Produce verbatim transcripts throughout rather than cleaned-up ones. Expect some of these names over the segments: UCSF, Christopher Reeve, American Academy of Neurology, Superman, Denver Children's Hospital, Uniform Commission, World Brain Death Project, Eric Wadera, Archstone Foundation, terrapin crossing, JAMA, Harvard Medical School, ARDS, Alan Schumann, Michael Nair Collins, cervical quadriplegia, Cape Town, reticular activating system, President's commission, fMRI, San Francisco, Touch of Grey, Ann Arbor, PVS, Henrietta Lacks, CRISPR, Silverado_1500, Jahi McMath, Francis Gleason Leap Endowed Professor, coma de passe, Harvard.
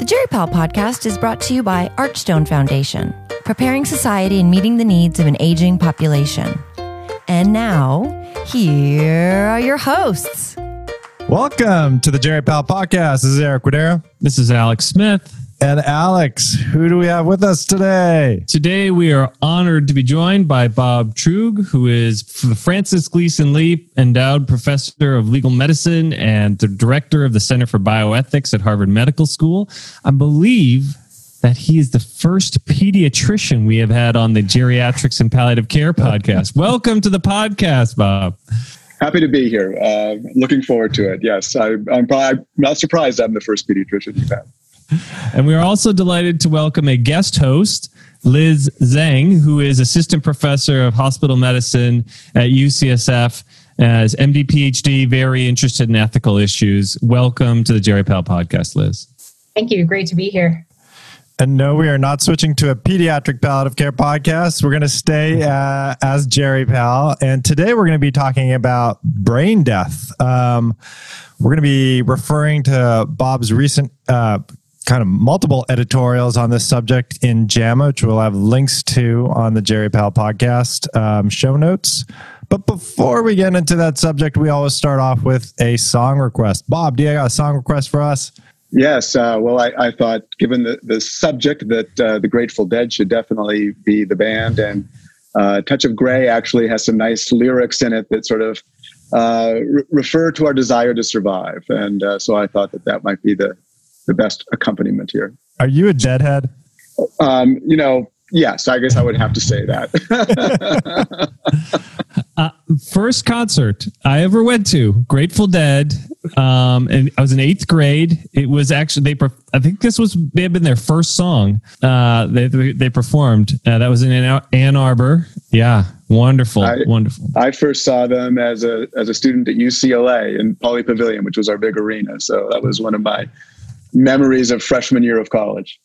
The GeriPal podcast is brought to you by Archstone Foundation, preparing society and meeting the needs of an aging population. And now, here are your hosts. Welcome to the GeriPal podcast. This is Eric Wadera. This is Alex Smith. And Alex, who do we have with us today? Today, we are honored to be joined by Bob Trug, who is the Francis Gleason Leap Endowed Professor of Legal Medicine and the Director of the Center for Bioethics at Harvard Medical School. I believe that he is the first pediatrician we have had on the Geriatrics and Palliative Care podcast. Welcome to the podcast, Bob. Happy to be here. Uh, looking forward to it. Yes, I, I'm probably not surprised I'm the first pediatrician you've had. And we are also delighted to welcome a guest host, Liz Zhang, who is Assistant Professor of Hospital Medicine at U C S F as M D, PhD, very interested in ethical issues. Welcome to the GeriPal podcast, Liz. Thank you. Great to be here. And no, we are not switching to a pediatric palliative care podcast. We're going to stay uh, as GeriPal. And today we're going to be talking about brain death. Um, we're going to be referring to Bob's recent uh kind of multiple editorials on this subject in JAMA, which we'll have links to on the GeriPal podcast um, show notes. But before we get into that subject, we always start off with a song request. Bob, do you have a song request for us? Yes. Uh, well, I, I thought, given the, the subject, that uh, the Grateful Dead should definitely be the band. And uh, Touch of Grey actually has some nice lyrics in it that sort of uh, re- refer to our desire to survive. And uh, so I thought that that might be the the best accompaniment here. Are you a deadhead? Um, you know, yes, I guess I would have to say that. uh, first concert I ever went to, Grateful Dead. Um, and I was in eighth grade. It was actually, they, I think this was, may have been their first song uh, they, they performed. Uh, that was in Ann Arbor. Yeah. Wonderful. I, wonderful. I first saw them as a, as a student at U C L A in Pauley Pavilion, which was our big arena. So that was one of my memories of freshman year of college.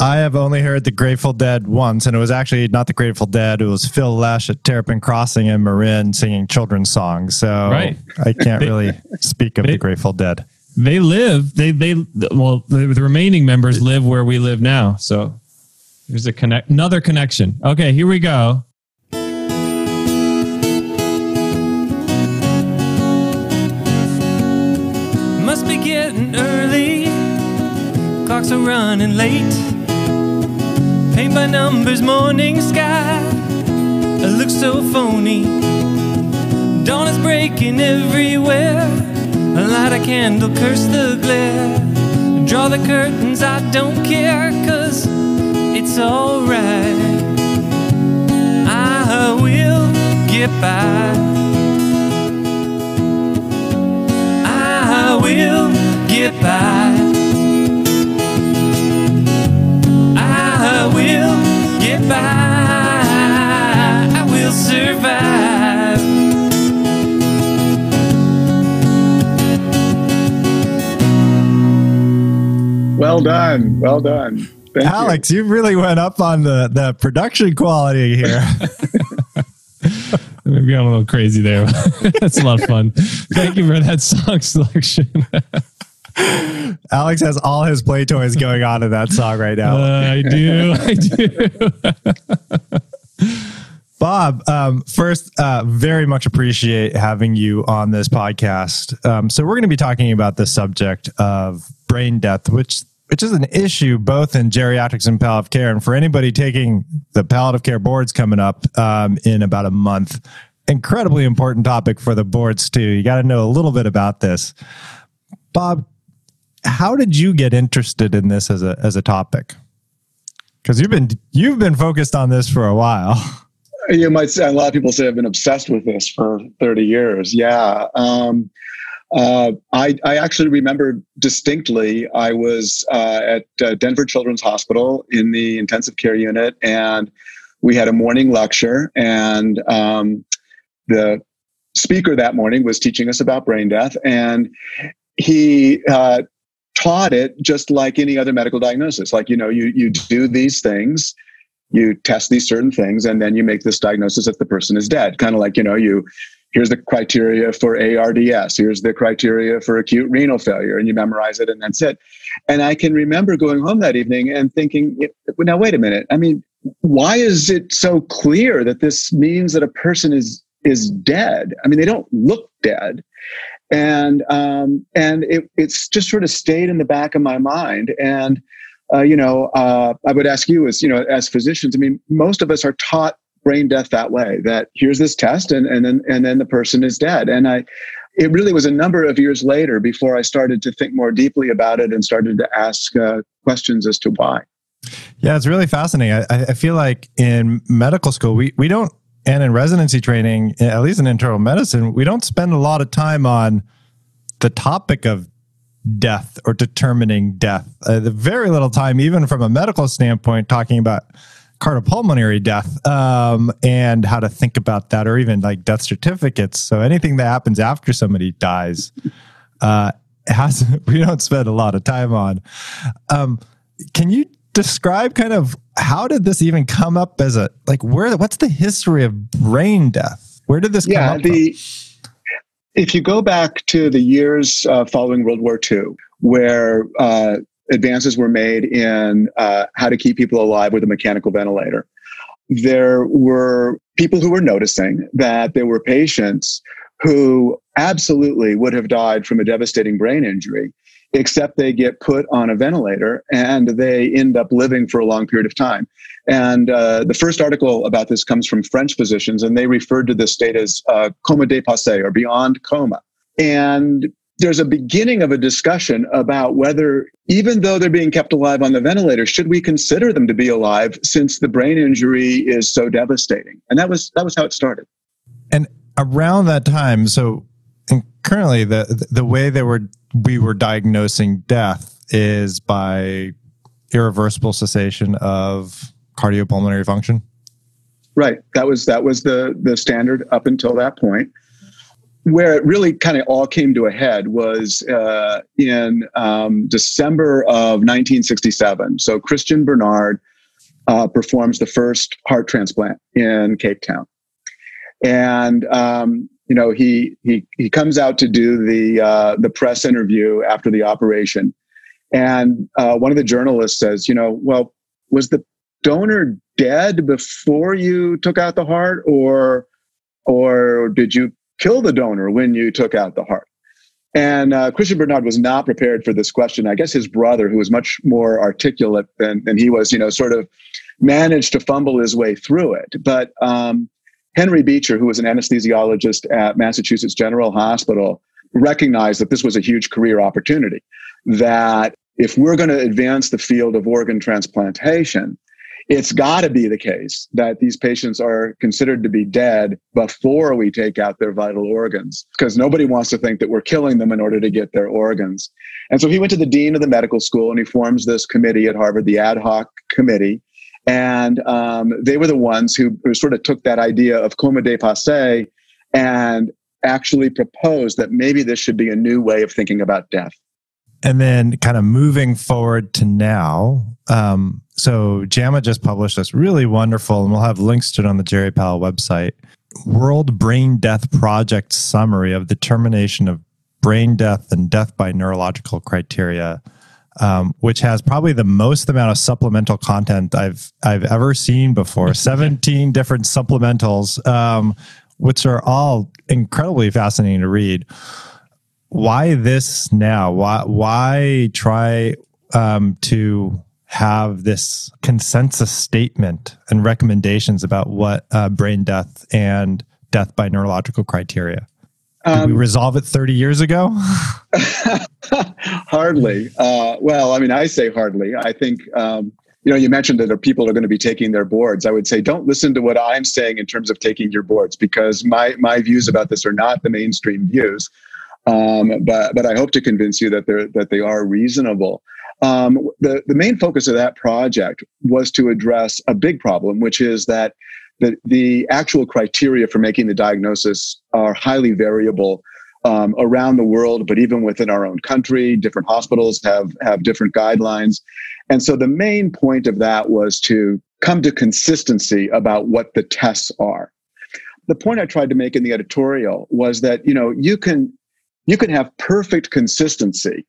I have only heard the Grateful Dead once, and it was actually not the Grateful Dead. It was Phil Lesh at Terrapin Crossing and Marin singing children's songs. So right. I can't they, really speak of they, the Grateful Dead. They live, they, they, well, the, the remaining members live where we live now. So there's a connect, another connection. Okay, here we go. Must be getting early. Clocks are running late. Paint by numbers, morning sky. It looks so phony. Dawn is breaking everywhere. I light a candle, curse the glare. Draw the curtains, I don't care, cause it's alright. I will get by. I will get by. I will get by, I will survive. Well done, well done. Thank Alex, you. you really went up on the, the production quality here. We've gone a little crazy there. That's a lot of fun. Thank you for that song selection. Alex has all his play toys going on in that song right now. Uh, I do. I do. Bob, um, first, uh, very much appreciate having you on this podcast. Um, so we're going to be talking about the subject of brain death, which which is an issue both in geriatrics and palliative care. And for anybody taking the palliative care boards coming up um, in about a month, incredibly important topic for the boards too. You got to know a little bit about this. Bob, how did you get interested in this as a as a topic? Because you've been you've been focused on this for a while. You might say, a lot of people say I've been obsessed with this for thirty years. Yeah, um, uh, I I actually remember distinctly. I was uh, at uh, Denver Children's Hospital in the intensive care unit, and we had a morning lecture, and um, the speaker that morning was teaching us about brain death, and he uh, taught it just like any other medical diagnosis. Like, you know, you you do these things, you test these certain things, and then you make this diagnosis if the person is dead. Kind of like, you know, you here's the criteria for A R D S, here's the criteria for acute renal failure, and you memorize it and that's it. And I can remember going home that evening and thinking, now, wait a minute. I mean, why is it so clear that this means that a person is is dead? I mean, they don't look dead. And um, and it, it's just sort of stayed in the back of my mind. And, uh, you know, uh, I would ask you as, you know, as physicians, I mean, most of us are taught brain death that way, that here's this test and, and then and then the person is dead. And I, it really was a number of years later before I started to think more deeply about it and started to ask uh, questions as to why. Yeah, it's really fascinating. I, I feel like in medical school, we, we don't, and in residency training, at least in internal medicine, we don't spend a lot of time on the topic of death or determining death. Uh, very little time, even from a medical standpoint, talking about cardiopulmonary death um, and how to think about that, or even like death certificates. So anything that happens after somebody dies, uh, has, we don't spend a lot of time on. Um, can you describe kind of how did this even come up as a, like, where, what's the history of brain death? Where did this yeah, come up the, from? If you go back to the years uh, following World War Two, where uh, advances were made in uh, how to keep people alive with a mechanical ventilator, there were people who were noticing that there were patients who absolutely would have died from a devastating brain injury, except they get put on a ventilator and they end up living for a long period of time. And uh, the first article about this comes from French physicians, and they referred to this state as uh, coma de passe, or beyond coma. And there's a beginning of a discussion about whether, even though they're being kept alive on the ventilator, should we consider them to be alive since the brain injury is so devastating? And that was that was how it started. And around that time, so and currently the the way they were we were diagnosing death is by irreversible cessation of cardiopulmonary function. Right. That was that was the the standard up until that point. Where it really kind of all came to a head was uh, in um, December of nineteen sixty-seven. So Christian Barnard uh, performs the first heart transplant in Cape Town, and um, you know he he he comes out to do the uh, the press interview after the operation, and uh, one of the journalists says, you know, well, was the donor dead before you took out the heart, or or did you kill the donor when you took out the heart? And uh, Christian Barnard was not prepared for this question. I guess his brother, who was much more articulate than, than he was, you know, sort of managed to fumble his way through it. But um, Henry Beecher, who was an anesthesiologist at Massachusetts General Hospital, recognized that this was a huge career opportunity, that if we're going to advance the field of organ transplantation, it's got to be the case that these patients are considered to be dead before we take out their vital organs, because nobody wants to think that we're killing them in order to get their organs. And so he went to the dean of the medical school and he forms this committee at Harvard, the ad hoc committee. And um, they were the ones who, who sort of took that idea of coma de passe and actually proposed that maybe this should be a new way of thinking about death. And then kind of moving forward to now, um, so JAMA just published this really wonderful, and we'll have links to it on the GeriPal website, World Brain Death Project Summary of Determination of Brain Death and Death by Neurological Criteria, um, which has probably the most amount of supplemental content I've I've ever seen before. seventeen different supplementals, um, which are all incredibly fascinating to read. Why this now? Why why try um, to have this consensus statement and recommendations about what uh, brain death and death by neurological criteria? Did um, we resolve it thirty years ago? Hardly. Uh, well, I mean, I say hardly. I think, um, you know, you mentioned that people are going to be taking their boards. I would say don't listen to what I'm saying in terms of taking your boards, because my, my views about this are not the mainstream views. Um, but but I hope to convince you that they're that they are reasonable. Um, the the main focus of that project was to address a big problem, which is that the the actual criteria for making the diagnosis are highly variable um, around the world, but even within our own country, different hospitals have have different guidelines. And so the main point of that was to come to consistency about what the tests are. the point I tried to make in the editorial was that, you know, you can you can have perfect consistency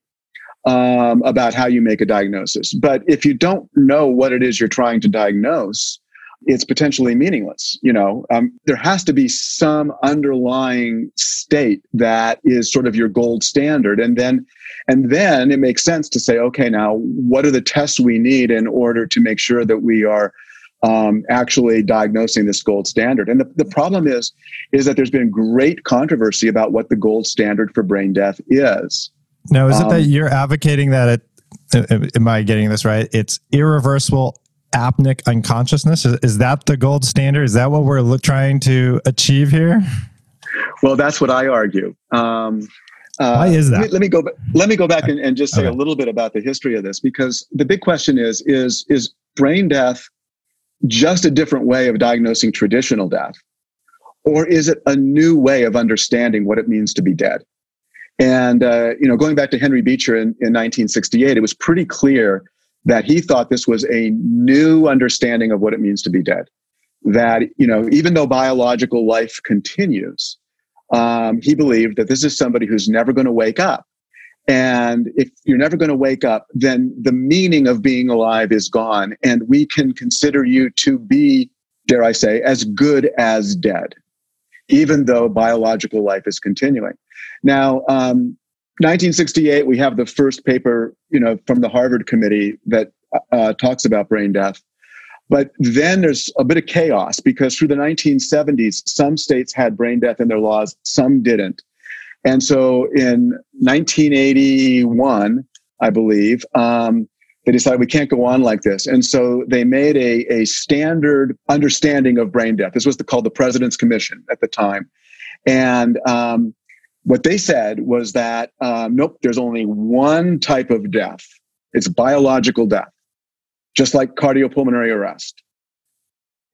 um, about how you make a diagnosis, but if you don't know what it is you're trying to diagnose, it's potentially meaningless. You know, um, there has to be some underlying state that is sort of your gold standard. And then, and then it makes sense to say, okay, now what are the tests we need in order to make sure that we are um, actually diagnosing this gold standard? And the, the problem is, is that there's been great controversy about what the gold standard for brain death is. Now, is um, it that you're advocating that it, am I getting this right? It's irreversible apneic unconsciousness? Is, is that the gold standard? Is that what we're lo- trying to achieve here? Well, that's what I argue. Um, uh, Why is that? Let me, let me go. Let me go back and, and just say okay. a little bit about the history of this, because the big question is: is is brain death just a different way of diagnosing traditional death, or is it a new way of understanding what it means to be dead? And uh, you know, going back to Henry Beecher in, in nineteen sixty-eight, it was pretty clear that he thought this was a new understanding of what it means to be dead. That, you know, even though biological life continues, um, he believed that this is somebody who's never going to wake up. And if you're never going to wake up, then the meaning of being alive is gone. And we can consider you to be, dare I say, as good as dead, even though biological life is continuing. Now, um, nineteen sixty-eight, we have the first paper, you know, from the Harvard committee that uh, talks about brain death. But then there's a bit of chaos, because through the nineteen seventies, some states had brain death in their laws, some didn't. And so in nineteen eighty-one, I believe, um, they decided we can't go on like this. And so they made a, a standard understanding of brain death. This was the, called the President's commission at the time. And um what they said was that, um, nope, there's only one type of death. It's biological death, just like cardiopulmonary arrest.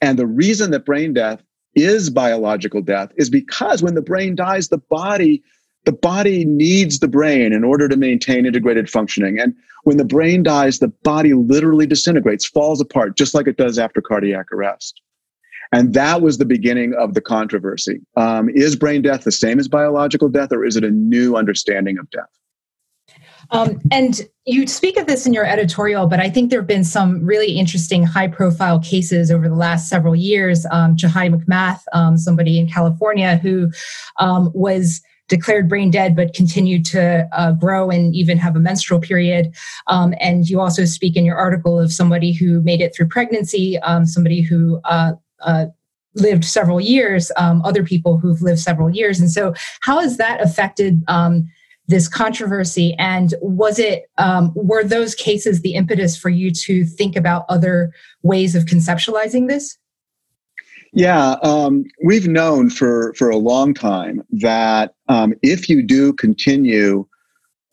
And the reason that brain death is biological death is because when the brain dies, the body, the body needs the brain in order to maintain integrated functioning. And when the brain dies, the body literally disintegrates, falls apart, just like it does after cardiac arrest. And that was the beginning of the controversy. Um, is brain death the same as biological death, or is it a new understanding of death? Um, and you speak of this in your editorial, but I think there have been some really interesting high-profile cases over the last several years. Um, Jahi McMath, um, somebody in California who um, was declared brain dead, but continued to uh, grow and even have a menstrual period. Um, and you also speak in your article of somebody who made it through pregnancy, um, somebody who... Uh, Uh, lived several years, um, other people who've lived several years. And so how has that affected um, this controversy? And was it, um, were those cases the impetus for you to think about other ways of conceptualizing this? Yeah, um, we've known for, for a long time that um, if you do continue,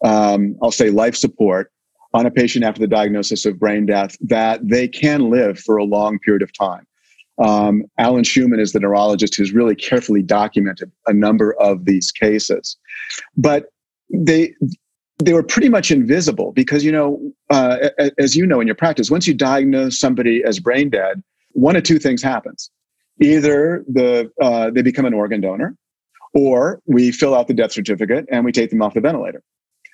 um, I'll say life support on a patient after the diagnosis of brain death, that they can live for a long period of time. Um, Alan Schumann is the neurologist who's really carefully documented a number of these cases, but they they were pretty much invisible because, you know, uh, as you know in your practice, once you diagnose somebody as brain dead, one of two things happens: either the uh, they become an organ donor, or we fill out the death certificate and we take them off the ventilator.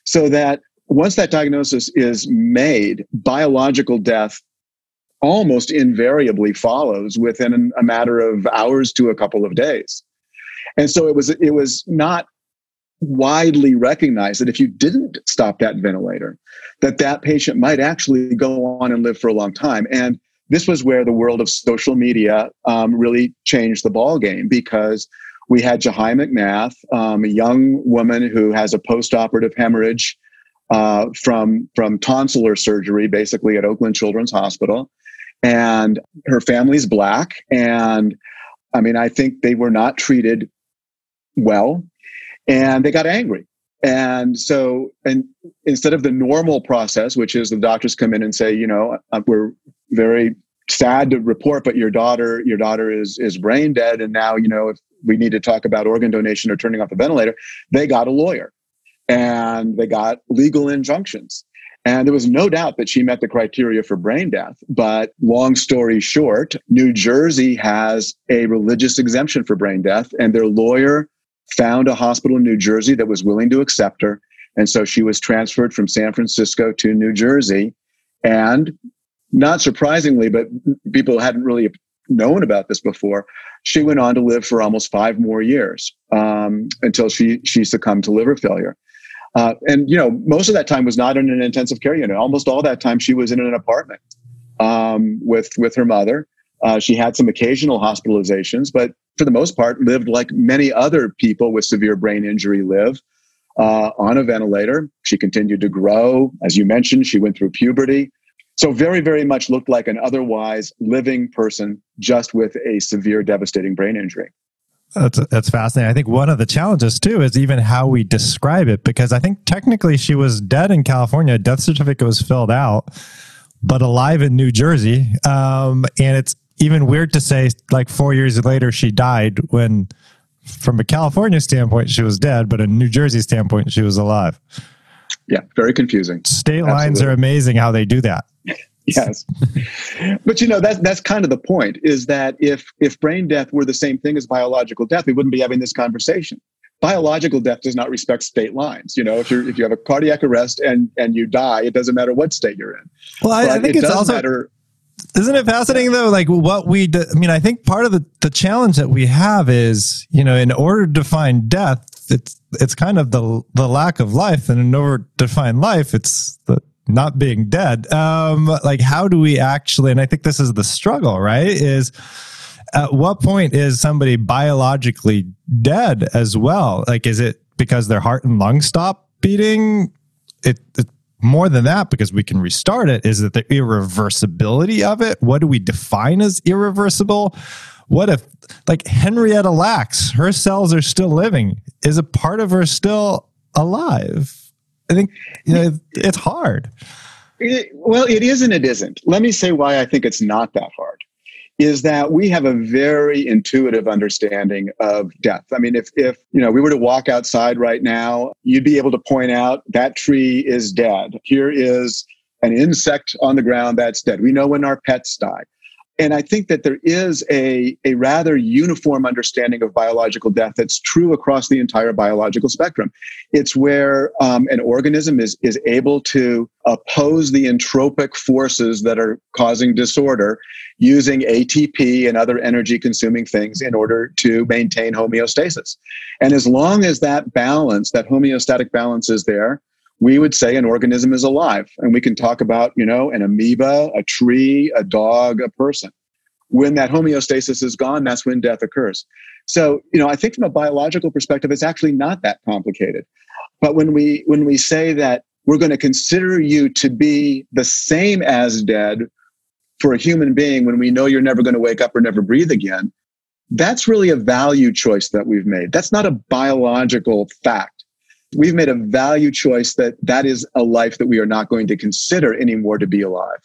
So that once that diagnosis is made, biological death almost invariably follows within a matter of hours to a couple of days. And so it was it was not widely recognized that if you didn't stop that ventilator, that that patient might actually go on and live for a long time. And this was where the world of social media um, really changed the ballgame, because we had Jahi McMath, um, a young woman who has a post-operative hemorrhage uh, from, from tonsillar surgery, basically at Oakland Children's Hospital. And her family's Black. And I mean, I think they were not treated well, and they got angry. And so, and instead of the normal process, which is the doctors come in and say, you know, we're very sad to report, but your daughter, your daughter is, is brain dead. And now, you know, if we need to talk about organ donation or turning off the ventilator, they got a lawyer and they got legal injunctions. And there was no doubt that she met the criteria for brain death. But long story short, New Jersey has a religious exemption for brain death, and their lawyer found a hospital in New Jersey that was willing to accept her. And so she was transferred from San Francisco to New Jersey. And not surprisingly, but people hadn't really known about this before, she went on to live for almost five more years um, until she, she succumbed to liver failure. Uh, and, you know, most of that time was not in an intensive care unit. Almost all that time she was in an apartment um, with, with her mother. Uh, she had some occasional hospitalizations, but for the most part lived like many other people with severe brain injury live uh, on a ventilator. She continued to grow. As you mentioned, she went through puberty. So very, very much looked like an otherwise living person, just with a severe, devastating brain injury. That's that's fascinating. I think one of the challenges, too, is even how we describe it, because I think technically she was dead in California. A death certificate was filled out, but alive in New Jersey. Um, and it's even weird to say, like, four years later, she died, when from a California standpoint, she was dead, but a New Jersey standpoint, she was alive. Yeah, very confusing. State Absolutely. Lines are amazing how they do that. Yes. But, you know, that's, that's kind of the point, is that if, if brain death were the same thing as biological death, we wouldn't be having this conversation. Biological death does not respect state lines. You know, if you if you have a cardiac arrest and, and you die, it doesn't matter what state you're in. Well, I, I think it it's also, matter, isn't it fascinating, though? Like what we, do, I mean, I think part of the, the challenge that we have is, you know, in order to define death, it's, it's kind of the, the lack of life, and in order to define life, it's the, not being dead. Um, like, how do we actually, and I think this is the struggle, right? Is at what point is somebody biologically dead as well? Like, is it because their heart and lungs stop beating? It, it more than that, because we can restart it. Is it the irreversibility of it? What do we define as irreversible? What if, like, Henrietta Lacks, her cells are still living? Is a part of her still alive? I think, you know, it's hard. It, well, it is and it isn't. Let me say why I think it's not that hard, is that we have a very intuitive understanding of death. I mean, if, if you know, we were to walk outside right now, you'd be able to point out that tree is dead. Here is an insect on the ground that's dead. We know when our pets die. And I think that there is a, a rather uniform understanding of biological death that's true across the entire biological spectrum. It's where um, an organism is, is able to oppose the entropic forces that are causing disorder using A T P and other energy-consuming things in order to maintain homeostasis. And as long as that balance, that homeostatic balance is there, we would say an organism is alive. And we can talk about, you know, an amoeba, a tree, a dog, a person. When that homeostasis is gone, that's when death occurs. So, you know, I think from a biological perspective, it's actually not that complicated. But when we when we say that we're going to consider you to be the same as dead for a human being, when we know you're never going to wake up or never breathe again, that's really a value choice that we've made. That's not a biological fact. We've made a value choice that that is a life that we are not going to consider anymore to be alive.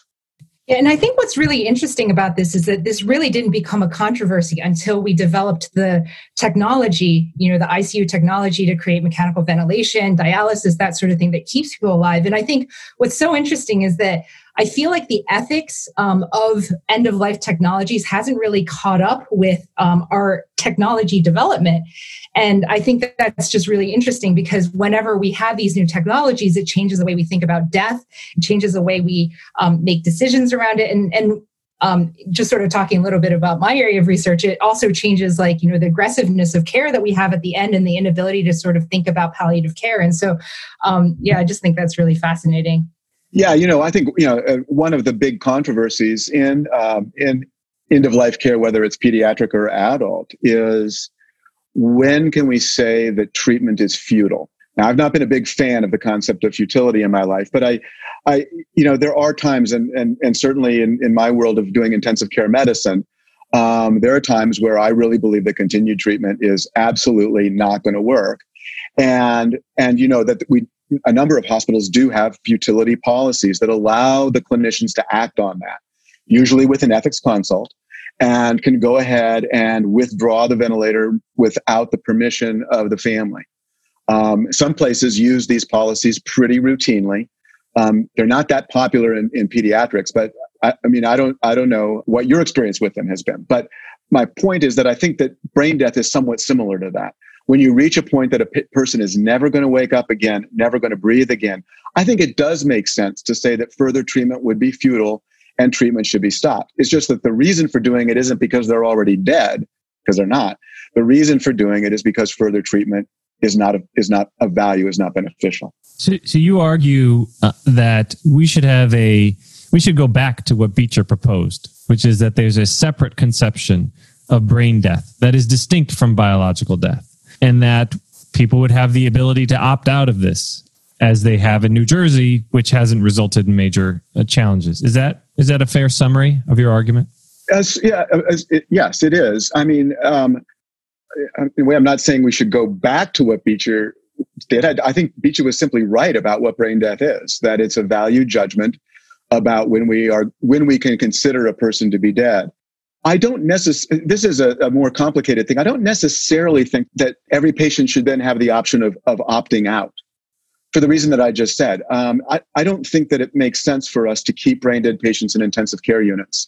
Yeah, and I think what's really interesting about this is that this really didn't become a controversy until we developed the technology, you know, the I C U technology to create mechanical ventilation, dialysis, that sort of thing that keeps people alive. And I think what's so interesting is that I feel like the ethics um, of end-of-life technologies hasn't really caught up with um, our technology development. And I think that that's just really interesting, because whenever we have these new technologies, it changes the way we think about death. It changes the way we um, make decisions around it. And, and um, just sort of talking a little bit about my area of research, it also changes, like, you know, the aggressiveness of care that we have at the end and the inability to sort of think about palliative care. And so, um, yeah, I just think that's really fascinating. Yeah, you know, I think, you know, uh, one of the big controversies in um, in end-of-life care, whether it's pediatric or adult, is when can we say that treatment is futile? Now, I've not been a big fan of the concept of futility in my life, but I, I, you know, there are times, and and and certainly in, in my world of doing intensive care medicine, um, there are times where I really believe that continued treatment is absolutely not going to work, and and you know that we. A number of hospitals do have futility policies that allow the clinicians to act on that, usually with an ethics consult, and can go ahead and withdraw the ventilator without the permission of the family. Um, some places use these policies pretty routinely. Um, they're not that popular in, in pediatrics, but I, I mean, I don't, I don't know what your experience with them has been. But my point is that I think that brain death is somewhat similar to that. When you reach a point that a p- person is never going to wake up again, never going to breathe again, I think it does make sense to say that further treatment would be futile and treatment should be stopped. It's just that the reason for doing it isn't because they're already dead, because they're not. The reason for doing it is because further treatment is not a, is not of value, is not beneficial. So, so you argue uh, that we should have a we should go back to what Beecher proposed, which is that there's a separate conception of brain death that is distinct from biological death, and that people would have the ability to opt out of this, as they have in New Jersey, which hasn't resulted in major uh, challenges. Is that is that a fair summary of your argument? As, yeah, as it, yes, it is. I mean, um, I'm not saying we should go back to what Beecher did. I think Beecher was simply right about what brain death is, that it's a value judgment about when we are when we can consider a person to be dead. I don't necessarily, this is a, a more complicated thing. I don't necessarily think that every patient should then have the option of, of opting out, for the reason that I just said. Um, I, I don't think that it makes sense for us to keep brain dead patients in intensive care units.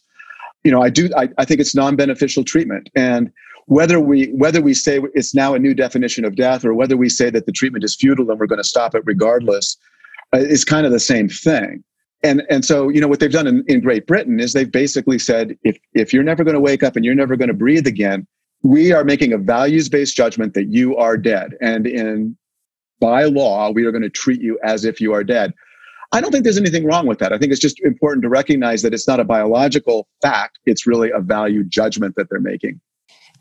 You know, I do, I, I think it's non-beneficial treatment. And whether we, whether we say it's now a new definition of death, or whether we say that the treatment is futile and we're going to stop it regardless, uh, is kind of the same thing. And and so, you know, what they've done in, in Great Britain is they've basically said, if if you're never going to wake up and you're never going to breathe again, we are making a values-based judgment that you are dead. And in by law, we are going to treat you as if you are dead. I don't think there's anything wrong with that. I think it's just important to recognize that it's not a biological fact. It's really a value judgment that they're making.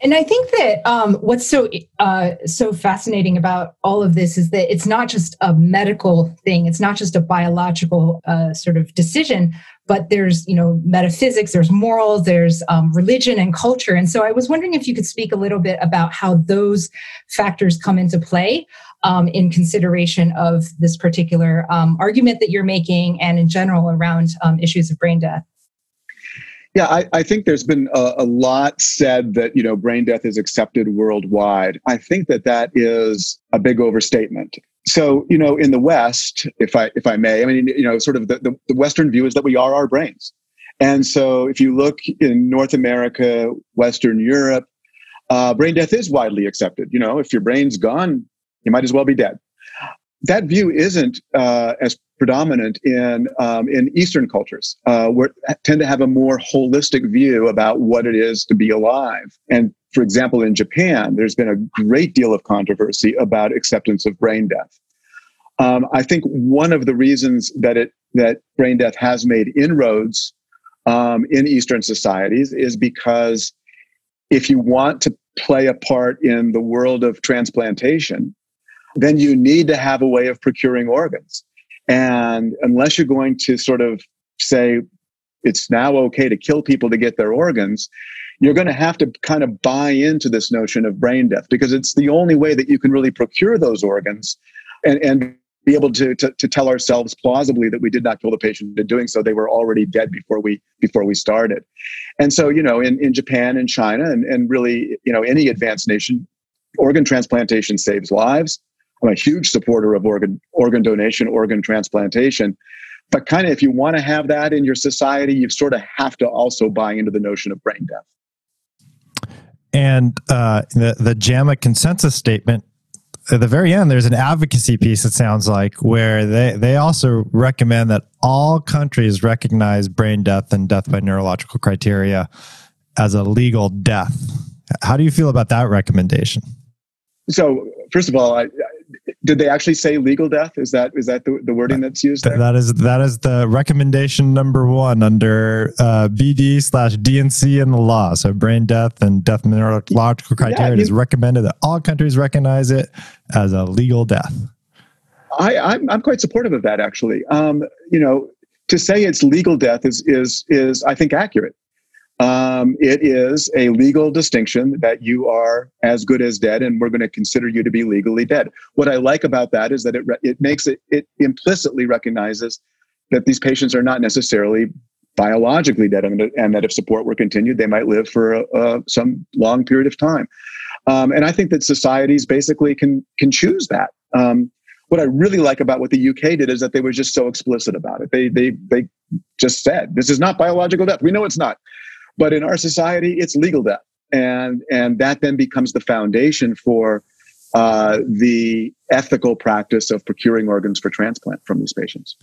And I think that um, what's so uh, so fascinating about all of this is that it's not just a medical thing. It's not just a biological uh, sort of decision, but there's, you know, metaphysics, there's morals, there's um, religion and culture. And so I was wondering if you could speak a little bit about how those factors come into play um, in consideration of this particular um, argument that you're making, and in general around um, issues of brain death. Yeah, I, I think there's been a, a lot said that, you know, brain death is accepted worldwide. I think that that is a big overstatement. So, you know, in the West, if I if I may, I mean, you know, sort of the, the, the Western view is that we are our brains. And so if you look in North America, Western Europe, uh, brain death is widely accepted. You know, if your brain's gone, you might as well be dead. That view isn't uh, as predominant in um, in Eastern cultures, uh, where tend to have a more holistic view about what it is to be alive. And for example, in Japan, there's been a great deal of controversy about acceptance of brain death. Um, I think one of the reasons that it that brain death has made inroads um, in Eastern societies is because if you want to play a part in the world of transplantation, then you need to have a way of procuring organs. And unless you're going to sort of say it's now okay to kill people to get their organs, you're going to have to kind of buy into this notion of brain death, because it's the only way that you can really procure those organs and, and be able to, to, to tell ourselves plausibly that we did not kill the patient in doing so. They were already dead before we before we started. And so, you know, in, in Japan and China and, and really, you know, any advanced nation, organ transplantation saves lives. I'm a huge supporter of organ organ donation, organ transplantation. But kind of if you want to have that in your society, you sort of have to also buy into the notion of brain death. And uh, the, the JAMA consensus statement, at the very end, there's an advocacy piece, it sounds like, where they, they also recommend that all countries recognize brain death and death by neurological criteria as a legal death. How do you feel about that recommendation? So, first of all, I... Did they actually say legal death? Is that is that the, the wording that's used there? That is that is the recommendation number one under uh, B D slash D and C in the law. So brain death and death neurological criteria, yeah, I mean, is recommended that all countries recognize it as a legal death. I, I'm I'm quite supportive of that, actually. Um, you know, to say it's legal death is is is I think accurate. Um, it is a legal distinction that you are as good as dead, and we're going to consider you to be legally dead. What I like about that is that it re- it makes it, it implicitly recognizes that these patients are not necessarily biologically dead, and, and that if support were continued, they might live for a, a, some long period of time. Um, and I think that societies basically can can choose that. Um, What I really like about what the U K did is that they were just so explicit about it. They they they just said, this is not biological death. We know it's not. But in our society, it's legal death. And and that then becomes the foundation for uh, the ethical practice of procuring organs for transplant from these patients.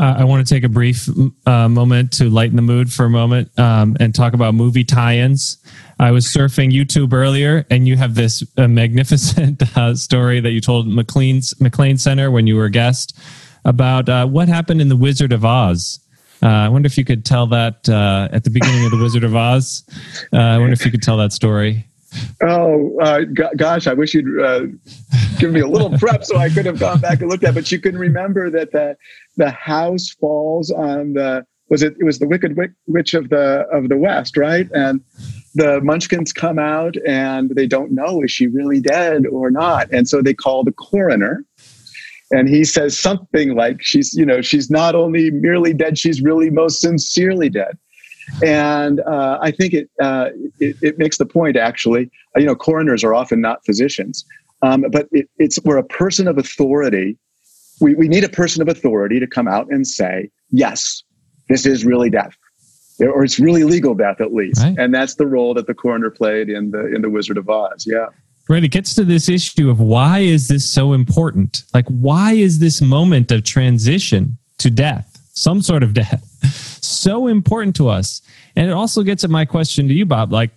Uh, I want to take a brief uh, moment to lighten the mood for a moment um, and talk about movie tie-ins. I was surfing YouTube earlier, and you have this uh, magnificent uh, story that you told McLean's, McLean Center when you were a guest about uh, what happened in The Wizard of Oz. Uh, I wonder if you could tell that uh, at the beginning of The Wizard of Oz. Uh, I wonder if you could tell that story. Oh, uh, g- gosh, I wish you'd uh, give me a little prep so I could have gone back and looked at it. But you can remember that the, the house falls on the, was it, it was the Wicked Witch of the of the West, right? And the Munchkins come out and they don't know, is she really dead or not? And so they call the coroner. And he says something like, she's, you know, she's not only merely dead, she's really most sincerely dead. And uh, I think it, uh, it it makes the point, actually, you know, coroners are often not physicians, um, but it, it's we're a person of authority. We we need a person of authority to come out and say, yes, this is really death, or it's really legal death at least. Right. And that's the role that the coroner played in the in the Wizard of Oz. Yeah. Right. It gets to this issue of why is this so important? Like, why is this moment of transition to death, some sort of death, so important to us? And it also gets at my question to you, Bob. Like,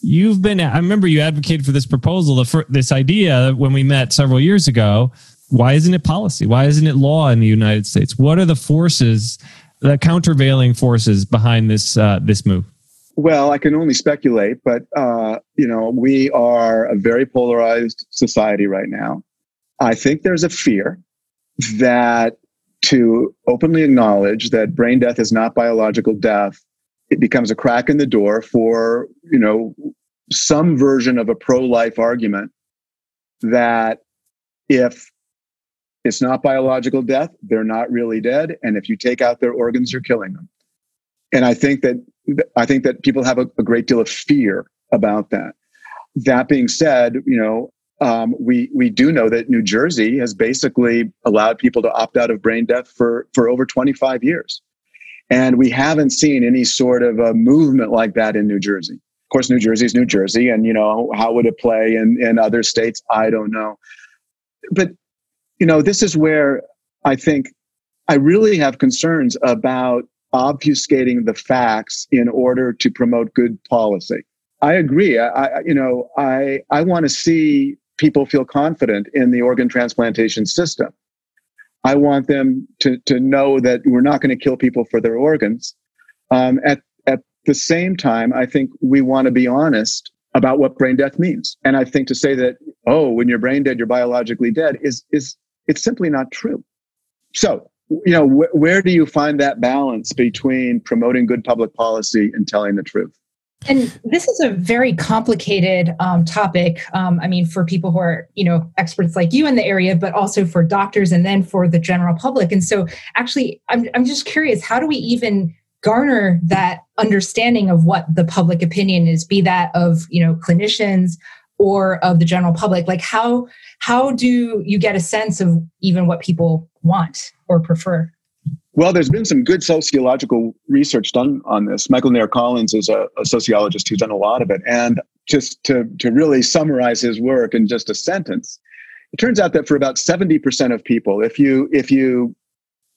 you've been, I remember you advocated for this proposal, this idea when we met several years ago. Why isn't it policy? Why isn't it law in the United States? What are the forces, the countervailing forces behind this uh, this move? Well, I can only speculate, but, uh, you know, we are a very polarized society right now. I think there's a fear that to openly acknowledge that brain death is not biological death, it becomes a crack in the door for, you know, some version of a pro-life argument that if it's not biological death, they're not really dead. And if you take out their organs, you're killing them. And I think that I think that people have a, a great deal of fear about that. That being said, you know, um, we we do know that New Jersey has basically allowed people to opt out of brain death for for over twenty-five years, and we haven't seen any sort of a movement like that in New Jersey. Of course, New Jersey is New Jersey, and you know, how would it play in in other states? I don't know, but you know, this is where I think I really have concerns about obfuscating the facts in order to promote good policy. I agree. I, I you know, I I want to see people feel confident in the organ transplantation system. I want them to to know that we're not going to kill people for their organs. Um, at at the same time, I think we want to be honest about what brain death means. And I think to say that, oh, when you're brain dead, you're biologically dead is is it's simply not true. So, you know, wh- where do you find that balance between promoting good public policy and telling the truth? And this is a very complicated um, topic. Um, I mean, for people who are, you know, experts like you in the area, but also for doctors and then for the general public. And so actually, I'm I'm just curious, how do we even garner that understanding of what the public opinion is, be that of, you know, clinicians or of the general public? Like, how how do you get a sense of even what people want or prefer? Well, there's been some good sociological research done on this. Michael Nair Collins is a, a sociologist who's done a lot of it. And just to, to really summarize his work in just a sentence, it turns out that for about seventy percent of people, if you if you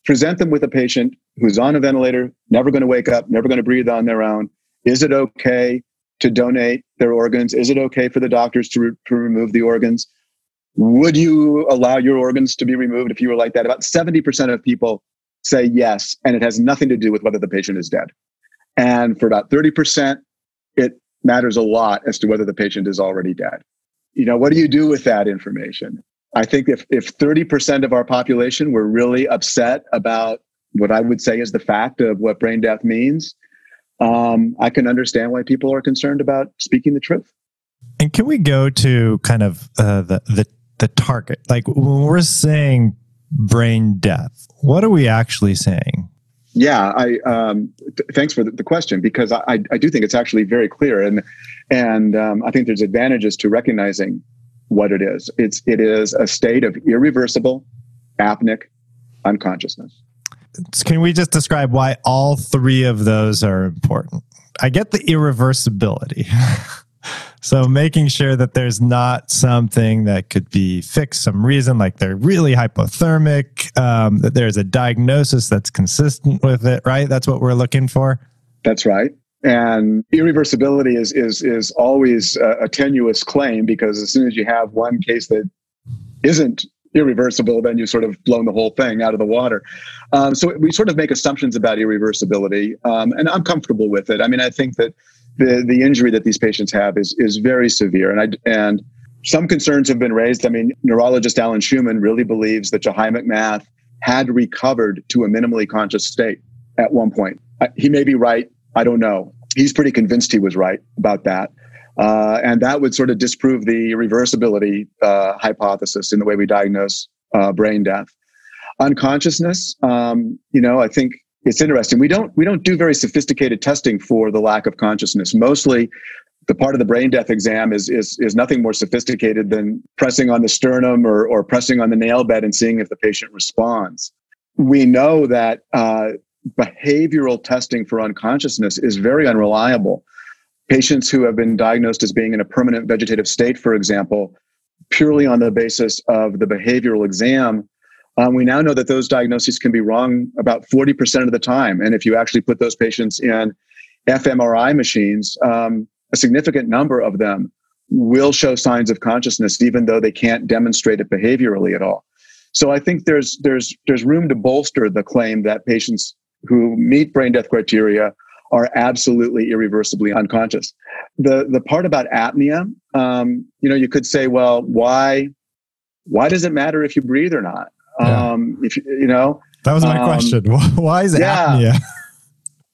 present them with a patient who's on a ventilator, never going to wake up, never going to breathe on their own, is it okay to donate their organs? Is it okay for the doctors to, re- to remove the organs? Would you allow your organs to be removed if you were like that? About seventy percent of people say yes, and it has nothing to do with whether the patient is dead. And for about thirty percent, it matters a lot as to whether the patient is already dead. You know, what do you do with that information? I think if if thirty percent of our population were really upset about what I would say is the fact of what brain death means, um, I can understand why people are concerned about speaking the truth. And can we go to kind of uh, the the the target? Like, when we're saying brain death, what are we actually saying? Yeah, I um, th- thanks for the, the question, because I, I I do think it's actually very clear, and and um, I think there's advantages to recognizing what it is. It's it is a state of irreversible, apneic unconsciousness. Can we just describe why all three of those are important? I get the irreversibility. So making sure that there's not something that could be fixed, some reason, like they're really hypothermic, um, that there's a diagnosis that's consistent with it, right? That's what we're looking for. That's right. And irreversibility is is is always a, a tenuous claim, because as soon as you have one case that isn't irreversible, then you've sort of blown the whole thing out of the water. Um, so we sort of make assumptions about irreversibility, um, and I'm comfortable with it. I mean, I think that the the injury that these patients have is is very severe, and I and some concerns have been raised. I mean, neurologist Alan Schumann really believes that Jahi McMath had recovered to a minimally conscious state at one point. I, he may be right. I don't know. He's pretty convinced he was right about that. Uh, and that would sort of disprove the reversibility uh, hypothesis in the way we diagnose uh, brain death. Unconsciousness, um, you know, I think it's interesting. We don't we don't do very sophisticated testing for the lack of consciousness. Mostly the part of the brain death exam is is is nothing more sophisticated than pressing on the sternum or, or pressing on the nail bed and seeing if the patient responds. We know that uh, behavioral testing for unconsciousness is very unreliable. Patients who have been diagnosed as being in a permanent vegetative state, for example, purely on the basis of the behavioral exam, um, we now know that those diagnoses can be wrong about forty percent of the time. And if you actually put those patients in fMRI machines, um, a significant number of them will show signs of consciousness, even though they can't demonstrate it behaviorally at all. So I think there's there's there's room to bolster the claim that patients who meet brain death criteria are absolutely irreversibly unconscious. The the part about apnea, um, you know, you could say, well, why why does it matter if you breathe or not? Yeah. Um, if you know, that was my um, question. Why is yeah. apnea?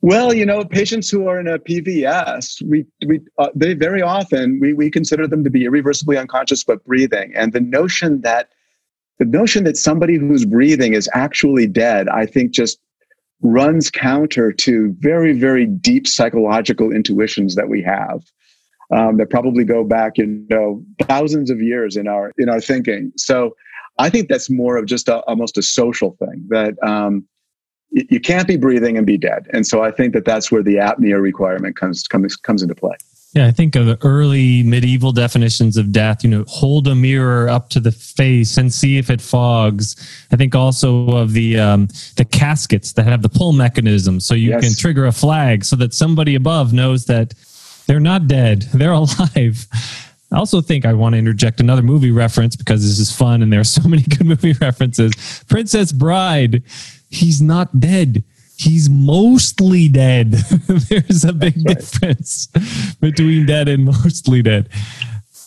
Well, you know, patients who are in a P V S, we we uh, they very often we we consider them to be irreversibly unconscious but breathing, and the notion that the notion that somebody who's breathing is actually dead, I think, just runs counter to very, very deep psychological intuitions that we have um, that probably go back, you know, thousands of years in our in our thinking. So I think that's more of just a, almost a social thing that um, y- you can't be breathing and be dead. And so I think that that's where the apnea requirement comes comes comes into play. Yeah, I think of the early medieval definitions of death, you know, hold a mirror up to the face and see if it fogs. I think also of the um, the caskets that have the pull mechanism, so you yes. can trigger a flag so that somebody above knows that they're not dead, they're alive. I also think I want to interject another movie reference because this is fun and there are so many good movie references. Princess Bride, he's not dead. He's mostly dead. There's a big right. difference between dead and mostly dead.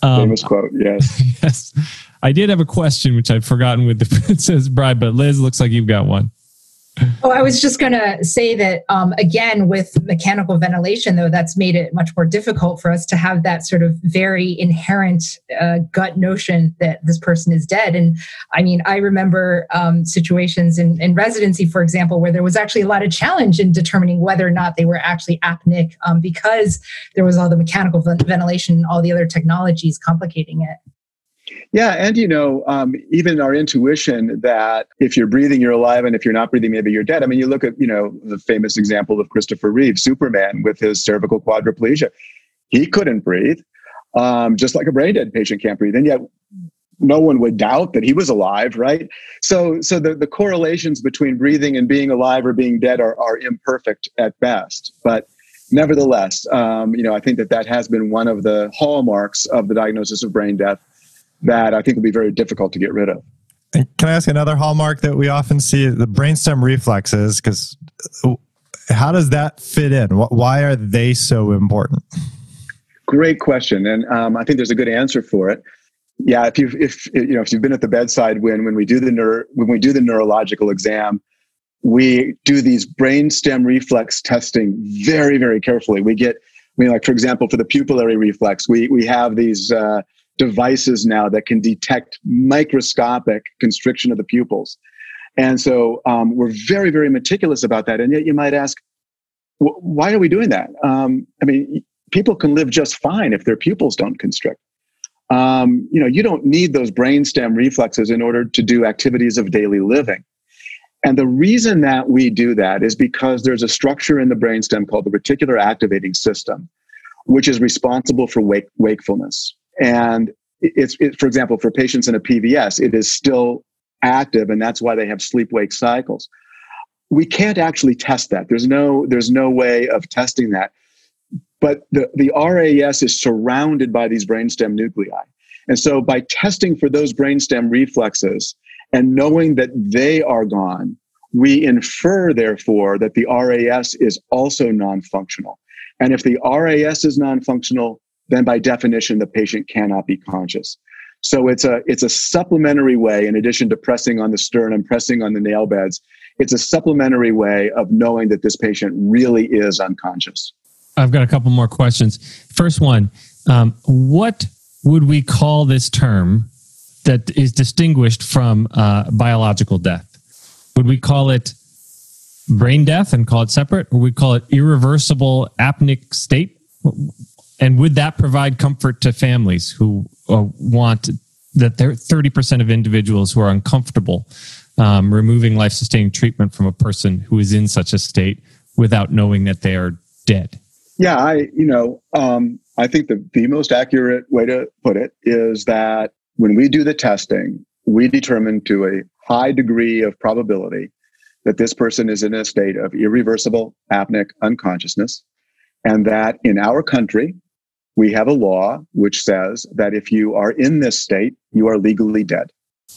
Um, Famous quote, yes. Yes. I did have a question, which I've forgotten with the Princess Bride, but Liz, looks like you've got one. Oh, I was just going to say that, um, again, with mechanical ventilation, though, that's made it much more difficult for us to have that sort of very inherent uh, gut notion that this person is dead. And I mean, I remember um, situations in, in residency, for example, where there was actually a lot of challenge in determining whether or not they were actually apneic um, because there was all the mechanical ventilation and all the other technologies complicating it. Yeah. And, you know, um, even our intuition that if you're breathing, you're alive, and if you're not breathing, maybe you're dead. I mean, you look at, you know, the famous example of Christopher Reeve, Superman, with his cervical quadriplegia. He couldn't breathe, um, just like a brain dead patient can't breathe. And yet no one would doubt that he was alive, right? So so the, the correlations between breathing and being alive or being dead are, are imperfect at best. But nevertheless, um, you know, I think that that has been one of the hallmarks of the diagnosis of brain death that I think will be very difficult to get rid of. And can I ask another hallmark that we often see? The brainstem reflexes, because how does that fit in? Why are they so important? Great question. And um, I think there's a good answer for it. Yeah, if you've, if, you know, if you've been at the bedside when, when, we do the neuro, when we do the neurological exam, we do these brainstem reflex testing very, very carefully. We get, I mean, like, for example, for the pupillary reflex, we, we have these... Uh, devices now that can detect microscopic constriction of the pupils. And so um, we're very, very meticulous about that. And yet you might ask, wh- why are we doing that? Um, I mean, people can live just fine if their pupils don't constrict. Um, you know, you don't need those brainstem reflexes in order to do activities of daily living. And the reason that we do that is because there's a structure in the brainstem called the reticular activating system, which is responsible for wake, wakefulness. And it's, it, for example, for patients in a P V S, it is still active, and that's why they have sleep-wake cycles. We can't actually test that. There's no, there's no way of testing that. But the, the R A S is surrounded by these brainstem nuclei. And so by testing for those brainstem reflexes and knowing that they are gone, we infer, therefore, that the R A S is also non-functional. And if the R A S is non-functional, then by definition, the patient cannot be conscious. So it's a, it's a supplementary way, in addition to pressing on the sternum, pressing on the nail beds, it's a supplementary way of knowing that this patient really is unconscious. I've got a couple more questions. First one, um, what would we call this term that is distinguished from uh, biological death? Would we call it brain death and call it separate, or would we call it irreversible apneic state? And would that provide comfort to families who uh, want that there are thirty percent of individuals who are uncomfortable um, removing life-sustaining treatment from a person who is in such a state without knowing that they are dead? Yeah, I, you know, um, I think the, the most accurate way to put it is that when we do the testing, we determine to a high degree of probability that this person is in a state of irreversible apneic unconsciousness, and that in our country, we have a law which says that if you are in this state, you are legally dead.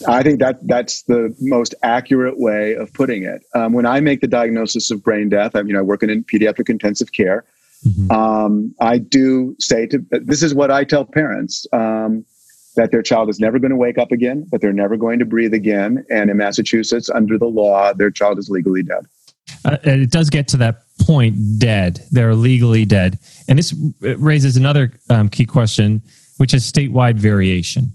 I think that that's the most accurate way of putting it. Um, when I make the diagnosis of brain death, I mean, I work in pediatric intensive care. Mm-hmm. Um, I do say to, this is what I tell parents, um, that their child is never going to wake up again, that they're never going to breathe again. And in Massachusetts, under the law, their child is legally dead. Uh, and it does get to that point, dead. They're legally dead. And this raises another um, key question, which is statewide variation.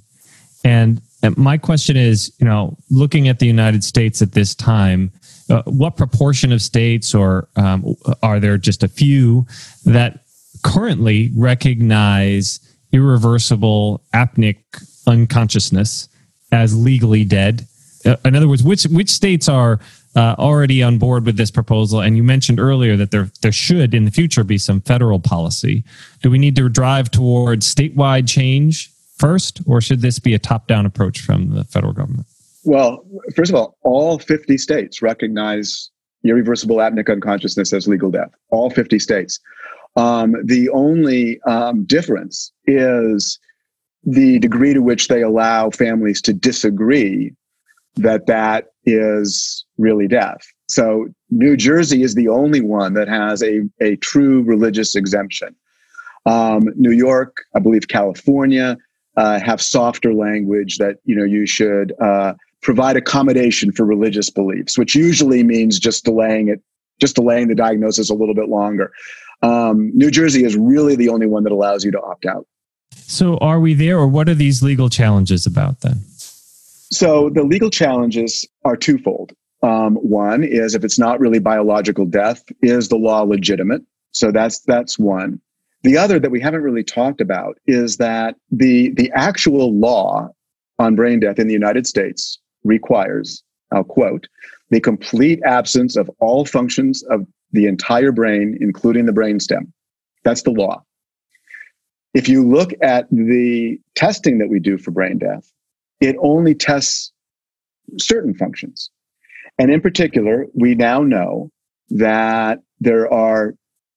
And my question is, you know, looking at the United States at this time, uh, what proportion of states, or um, are there just a few that currently recognize irreversible apneic unconsciousness as legally dead? Uh, in other words, which which states are uh, already on board with this proposal? And you mentioned earlier that there there should in the future be some federal policy. Do we need to drive towards statewide change first, or should this be a top-down approach from the federal government? Well, first of all, all fifty states recognize irreversible apneic unconsciousness as legal death. All fifty states. Um, the only um, difference is the degree to which they allow families to disagree that that is really death. So New Jersey is the only one that has a, a true religious exemption. Um, New York, I believe California, uh, have softer language that, you know, you should uh, provide accommodation for religious beliefs, which usually means just delaying it, just delaying the diagnosis a little bit longer. Um, New Jersey is really the only one that allows you to opt out. So are we there, or what are these legal challenges about then? So the legal challenges are twofold. Um, one is, if it's not really biological death, is the law legitimate? So that's that's one. The other that we haven't really talked about is that the the actual law on brain death in the United States requires, I'll quote, the complete absence of all functions of the entire brain, including the brainstem. That's the law. If you look at the testing that we do for brain death, it only tests certain functions. And in particular, we now know that there are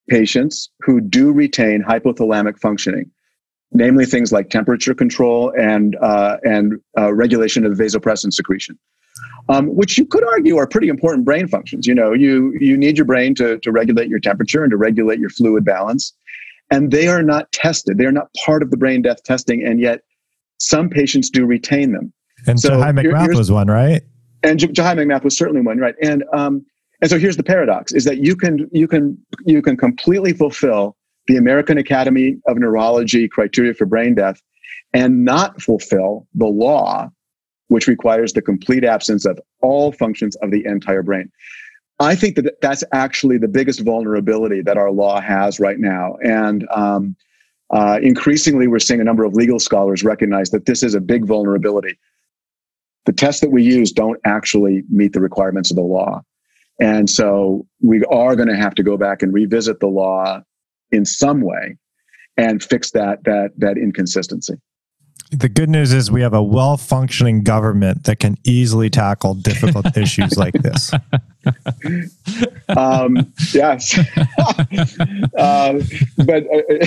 patients who do retain hypothalamic functioning, namely things like temperature control and uh, and uh, regulation of vasopressin secretion, um, which you could argue are pretty important brain functions. You know, you you need your brain to, to regulate your temperature and to regulate your fluid balance, and they are not tested. They are not part of the brain death testing, and yet some patients do retain them. And so Jahi McMath was one, right? And Jahi McMath was certainly one, right? And um, and so here's the paradox: is that you can you can you can completely fulfill the American Academy of Neurology criteria for brain death, and not fulfill the law, which requires the complete absence of all functions of the entire brain. I think that that's actually the biggest vulnerability that our law has right now, and um, Uh, increasingly, we're seeing a number of legal scholars recognize that this is a big vulnerability. The tests that we use don't actually meet the requirements of the law. And so we are going to have to go back and revisit the law in some way and fix that that that inconsistency. The good news is we have a well-functioning government that can easily tackle difficult issues like this. Um, yes. uh, but uh,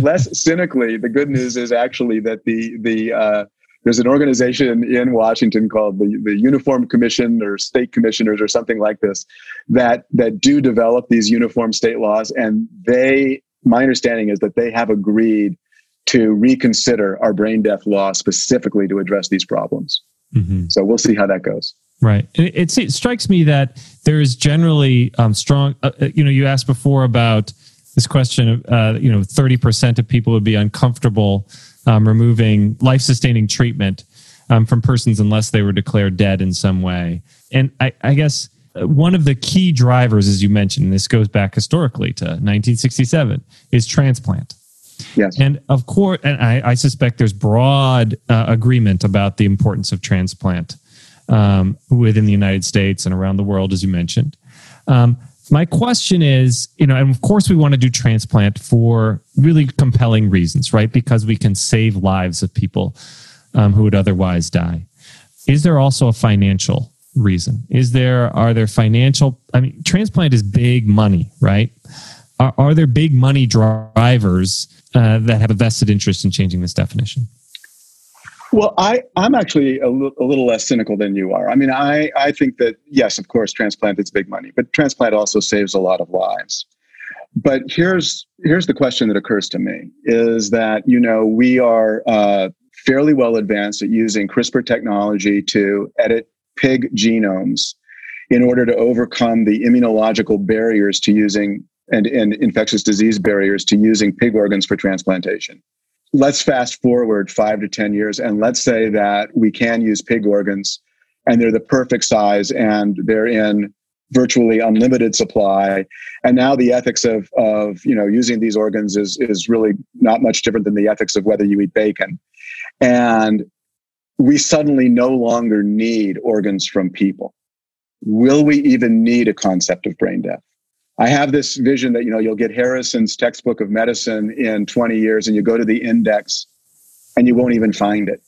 less cynically, the good news is actually that the the uh, there's an organization in Washington called the, the Uniform Commission or State Commissioners or something like this that that do develop these uniform state laws. And they, my understanding is that they have agreed to reconsider our brain death law specifically to address these problems. Mm-hmm. So we'll see how that goes. Right. It, it, it strikes me that there is generally um, strong, uh, you know, you asked before about this question of, uh, you know, thirty percent of people would be uncomfortable um, removing life-sustaining treatment um, from persons unless they were declared dead in some way. And I, I guess one of the key drivers, as you mentioned, and this goes back historically to nineteen sixty-seven, is transplant. Yes. And of course, and I, I suspect there's broad uh, agreement about the importance of transplant um, within the United States and around the world, as you mentioned. Um, my question is, you know, and of course we want to do transplant for really compelling reasons, right? Because we can save lives of people um, who would otherwise die. Is there also a financial reason? Is there, are there financial, I mean, transplant is big money, right? Are, are there big money drivers Uh, that have a vested interest in changing this definition? Well, I, I'm actually a, l- a little less cynical than you are. I mean, I, I think that, yes, of course, transplant is big money, but transplant also saves a lot of lives. But here's here's the question that occurs to me, is that, you know, we are uh, fairly well advanced at using CRISPR technology to edit pig genomes in order to overcome the immunological barriers to using And, and infectious disease barriers to using pig organs for transplantation. Let's fast forward five to ten years, and let's say that we can use pig organs, and they're the perfect size, and they're in virtually unlimited supply. And now the ethics of, of you know, using these organs is, is really not much different than the ethics of whether you eat bacon. And we suddenly no longer need organs from people. Will we even need a concept of brain death? I have this vision that, you know, you'll get Harrison's textbook of medicine in twenty years and you go to the index and you won't even find it.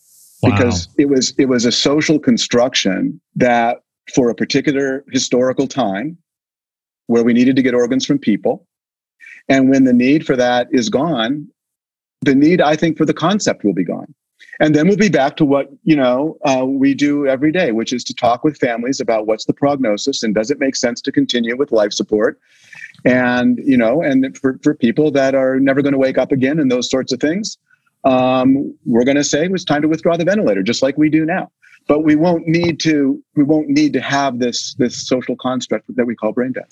Wow. Because it was it was a social construction that for a particular historical time where we needed to get organs from people. And when the need for that is gone, the need, I think, for the concept will be gone. And then we'll be back to what, you know, uh, we do every day, which is to talk with families about what's the prognosis and does it make sense to continue with life support? And, you know, and for, for people that are never going to wake up again and those sorts of things, um, we're going to say it's time to withdraw the ventilator, just like we do now. But we won't need to, we won't need to have this, this social construct that we call brain death.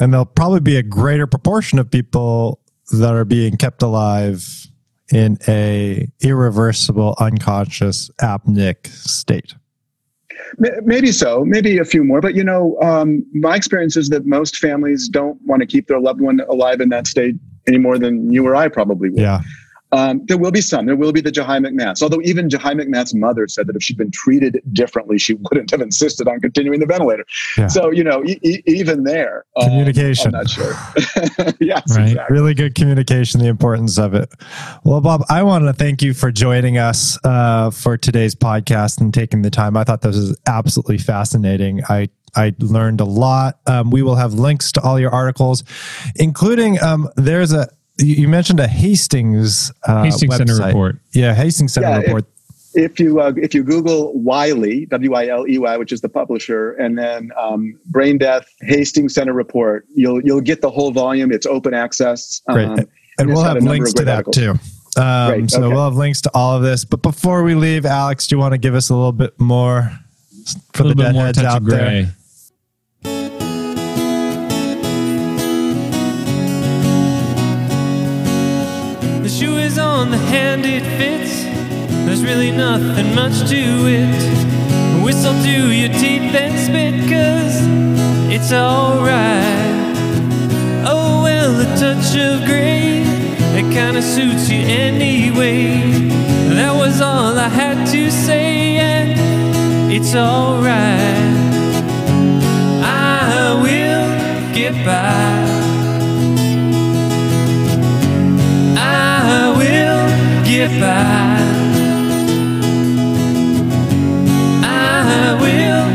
And there'll probably be a greater proportion of people that are being kept alive in a irreversible, unconscious, apneic state. Maybe so, maybe a few more. But, you know, um, my experience is that most families don't want to keep their loved one alive in that state any more than you or I probably would. Yeah. Um, there will be some. There will be the Jahi McMaths. Although even Jahi McMath's mother said that if she'd been treated differently, she wouldn't have insisted on continuing the ventilator. Yeah. So, you know, e- e- even there. Communication. Um, I'm not sure. Yes, right. Exactly. Really good communication, the importance of it. Well, Bob, I want to thank you for joining us uh, for today's podcast and taking the time. I thought this was absolutely fascinating. I I learned a lot. Um, we will have links to all your articles, including um, there's a, you mentioned a Hastings uh, Hastings website. Center Report. Yeah, Hastings Center yeah, Report. If, if you uh, if you Google Wiley, W I L E Y, which is the publisher, and then um, Brain Death Hastings Center Report, you'll you'll get the whole volume. It's open access. Um, Great, and we'll have links to that articles. too. Um, Great, so okay. We'll have links to all of this. But before we leave, Alex, do you want to give us a little bit more for the deadheads out there? On the hand it fits, there's really nothing much to it. Whistle to your teeth and spit, cause it's alright. Oh well, a touch of grey, it kinda suits you anyway. That was all I had to say, and it's alright. I will get by. I will get by. I will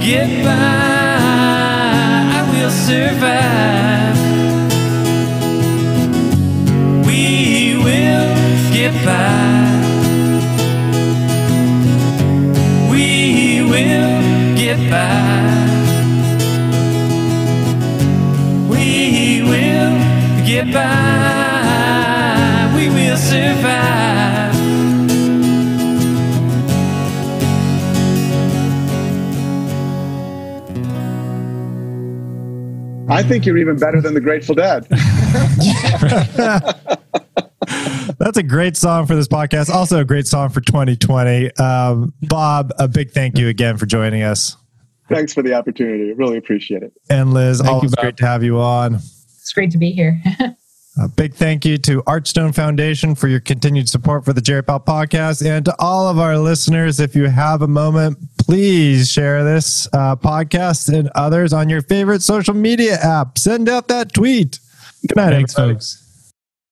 get by. I will survive. We will get by. We will get by. We will get by. We will survive. I think you're even better than the Grateful Dead. That's a great song for this podcast. Also a great song for twenty twenty. Um, Bob, a big thank you again for joining us. Thanks for the opportunity. Really appreciate it. And Liz, thank always you, great to have you on. It's great to be here. A big thank you to Archstone Foundation for your continued support for the GeriPal podcast. And to all of our listeners, if you have a moment, please share this uh, podcast and others on your favorite social media app. Send out that tweet. Good night, thanks, folks.